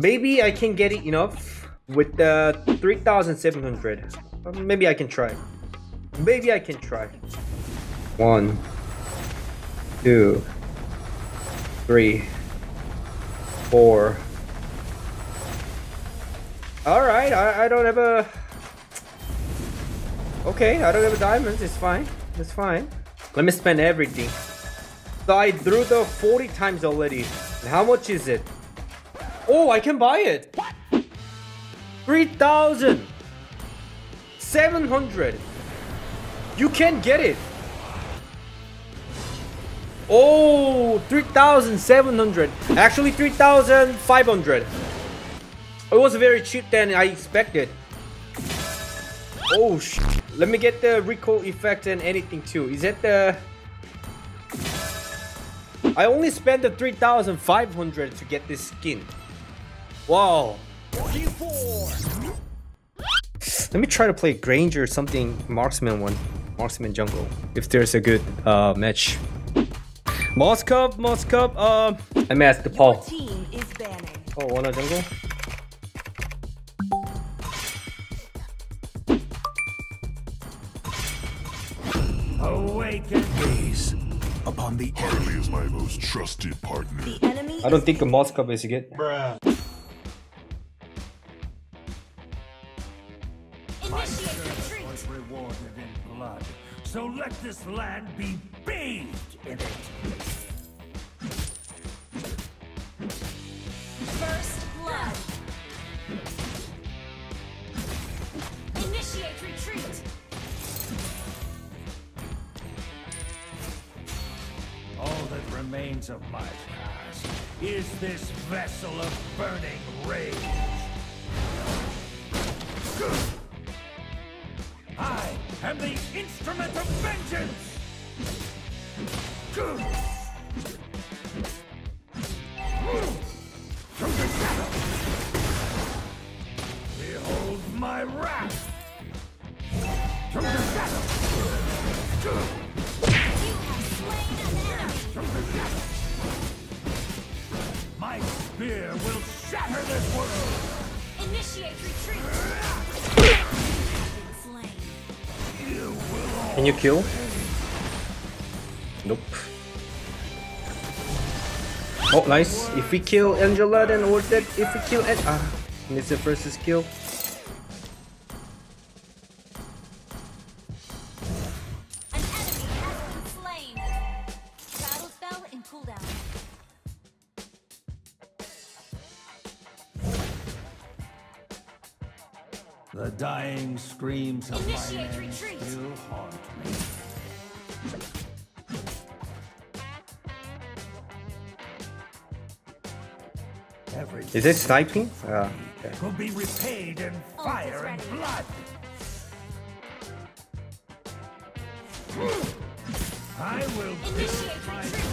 Maybe I can get it enough with the 3,700. Maybe I can try. Maybe I can try. 1, 2, 3, 4. Alright, I don't have a... Okay, I don't have a diamond. It's fine. It's fine. Let me spend everything. So I drew the 40 times already. And how much is it? Oh, I can buy it. 3,700. You can get it. Oh, 3,700. Actually, 3,500. It was very cheap than I expected. Oh sh! Let me get the recoil effect and anything too. Is that the... I only spent the 3,500 to get this skin. Wow. Let me try to play Granger or something. Marksman one. Marksman jungle. If there's a good match. Moskov. I messed the Paul. Oh, one a jungle. Awaken peace upon the enemy is my most trusted partner. The enemy I don't think a Moskov is good. Bruh. My search was rewarded in blood, so let this land be bathed in it. First blood. Initiate retreat. All that remains of my past is this vessel of burning rage. I am the instrument of vengeance. Behold my wrath. From the shadow. My spear will shatter this world. Initiate retreat. Can you kill? Nope. Oh, nice. If we kill Angela, then or that. If we kill Ed, it's the first skill. The dying screams of my men still haunt me. Is it sniping? Ah, okay. Will be repaid in fire and blood. I will initiate my attack.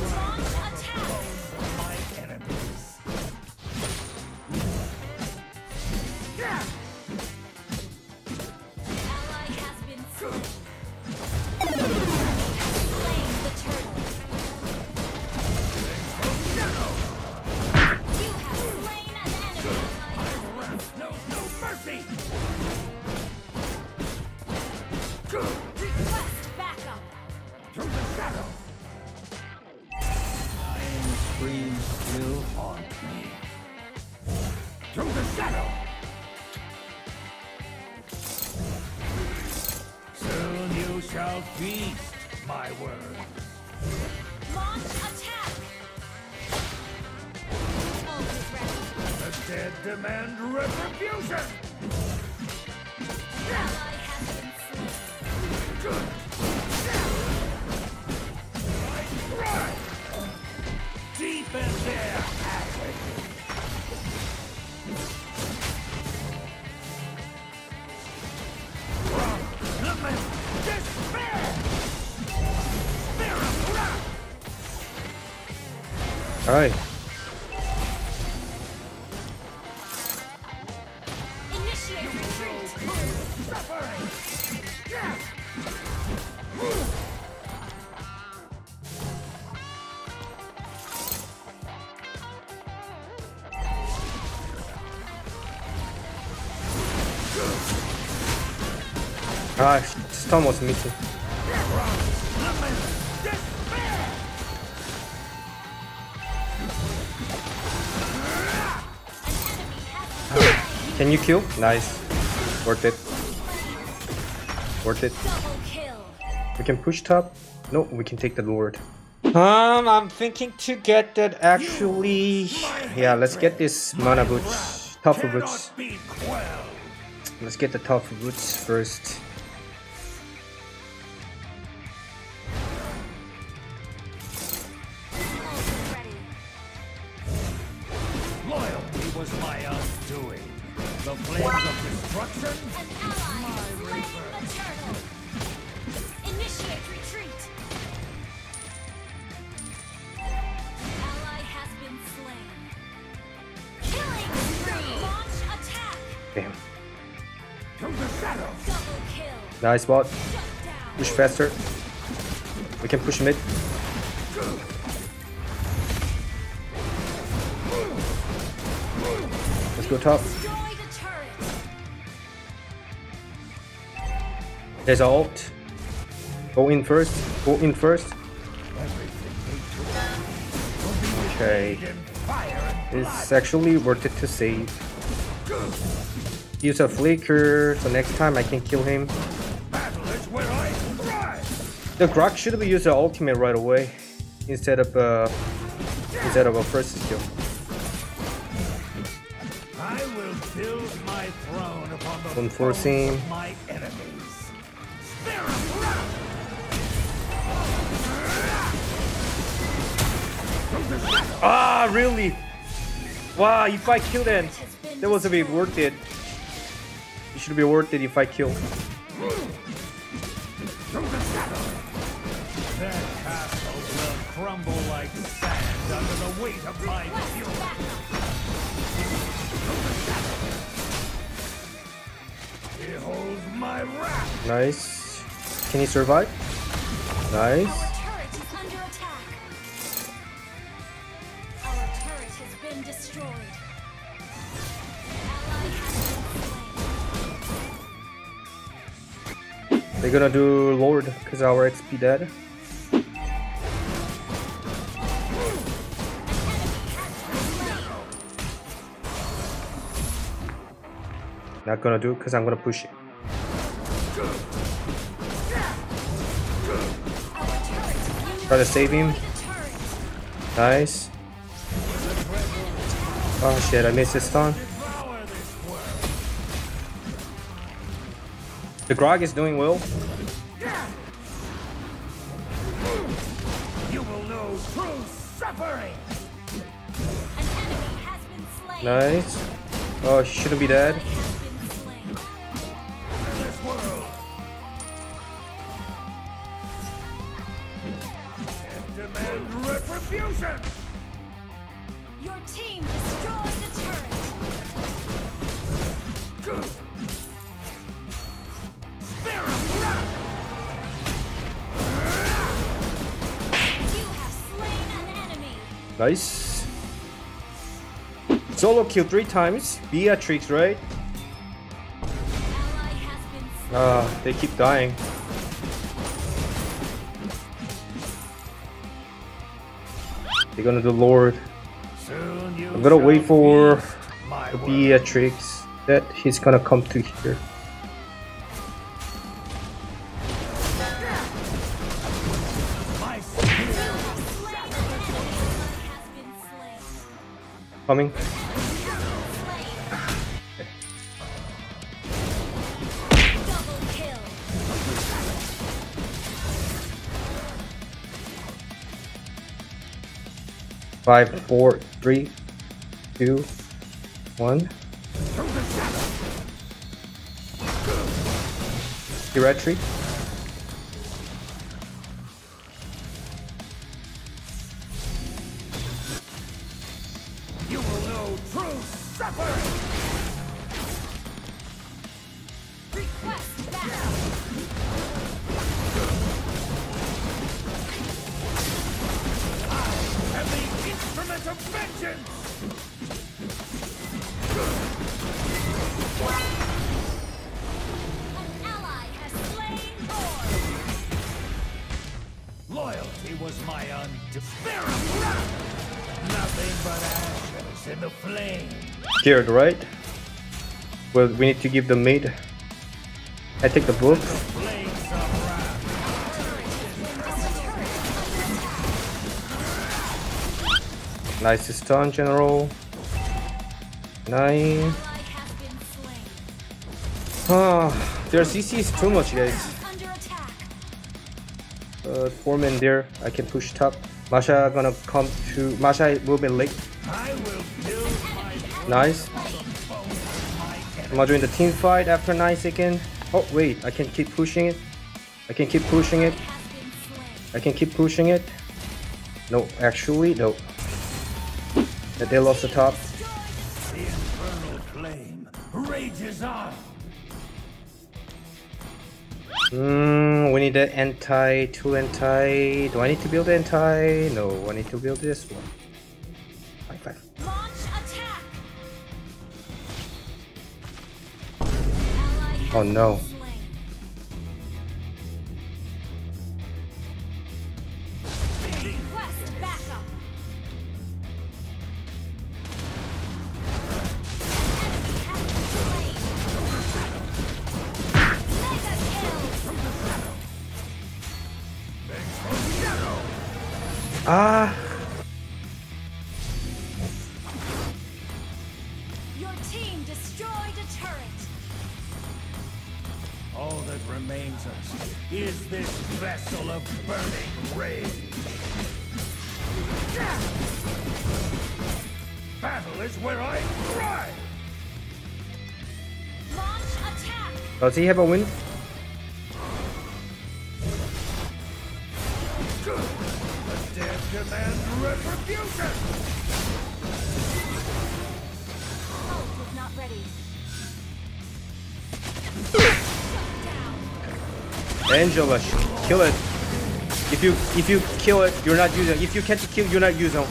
Feast my word. Launch attack. The dead demand retribution. Ally has been slain. Good. I cry. Deep in their agony. From the mist. All right. Initiate retreat. Suffering. Yes. А, что мы смысл? Can you kill? Nice. Worth it. Worth it. We can push top. No, we can take the Lord. I'm thinking to get that actually. Yeah, let's get this mana boots. Tougher boots. Let's get the tougher boots first. Loyalty was my undoing. The flames of destruction. An ally, flame maternal. Initiate retreat. Ally has been slain. Killing spree. Launch attack. Damn. To the shadows. Double kill. Nice bot. Push faster. We can push mid. Let's go top. There's an ult. Go in first. Go in first. Okay. It's actually worth it to save. Use a flicker so next time I can kill him. The Grock should be using the ultimate right away instead of a first skill. I will build my throne upon the unforeseen of my enemy. Ah, really? Wow, if I kill then, that was a bit worth it. It should be worth it if I kill. Their castle will crumble like sand under the weight of my fury. Behold my wrath. Nice. Can he survive? Nice. They're gonna do Lord because our XP dead. Not gonna do because I'm gonna push it. Try to save him. Nice. Oh shit, I missed this stun. The Grog is doing well. You will know true suffering. An enemy has been slain. Nice. Oh, she shouldn't be dead. Demand retribution. Your team destroys the turret. Nice. Solo kill 3 times. Beatrix, right? Ah, they keep dying. They're gonna do Lord. I'm gonna wait for Beatrix. That he's gonna come to here. Coming. Five, four, three, two, one. Retreat. An ally has Lost in the flame. Scared, right? Well, we need to give the meat. I take the book. Nice stun, General. Nice. Ah, their CC is too much, guys. 4 men there. I can push top. Masha gonna come to. Masha will be late. Nice. I'm gonna join the team fight after 9 seconds. Oh wait, I can keep pushing it. I can keep pushing it. I can keep pushing it. No, actually, no. That they lost the top. The infernal flame rages on. We need an anti, 2 anti. Do I need to build anti? No, I need to build this one. Bye. Oh no. Ah. Your team destroyed a turret. All that remains us is this vessel of burning rage. Yeah. Battle is where I thrive. Launch attack. Does he have a win? Demand retribution. Hope is not ready. Angela, kill it. If you kill it, you're not using. If you can't kill, you're not using.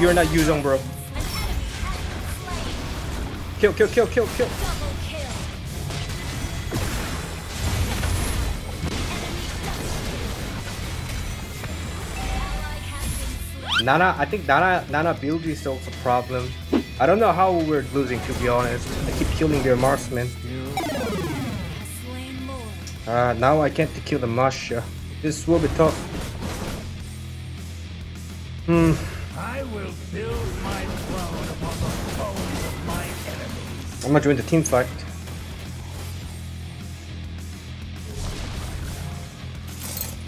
You're not using, bro. Kill. Nana, I think Nana build is also a problem. I don't know how we're losing, to be honest. I keep killing their marksmen. Now I can't kill the Masha. This will be tough. I will build my throne upon the bones of my enemies. I'm gonna join the team fight.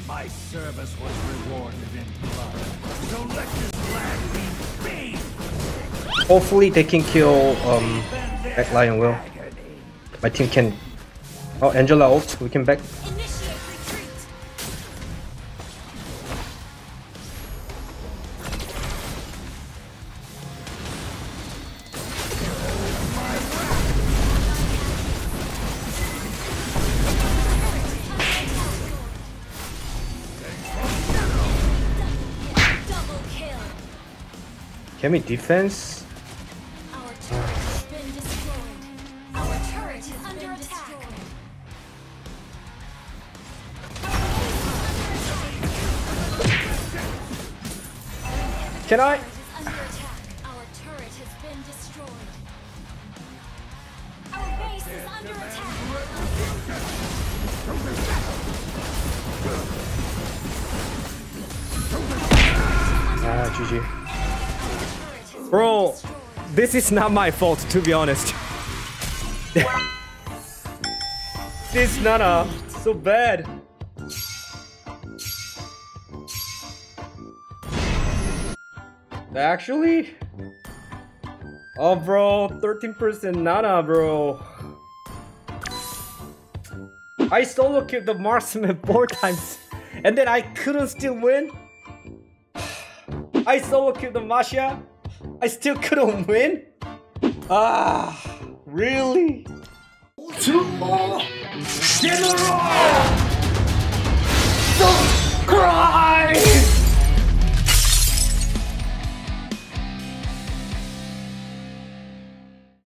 My service was rewarded in blood. So let this flag be beat. Hopefully they can kill back Lion Will. My team can. Oh, Angela ult, we can back. Initiate Can we defense? Our turret has been destroyed. Our turret is under attack. Can I? Our turret has been destroyed. Our base is under attack. Ah, GG. Bro, this is not my fault, to be honest. This Nana, so bad. Actually? Oh bro, 13% Nana, bro. I solo killed the marksman 4 times and then I couldn't still win. I solo killed the Masha. I still couldn't win? Ah, really? 2 more General! Don't cry!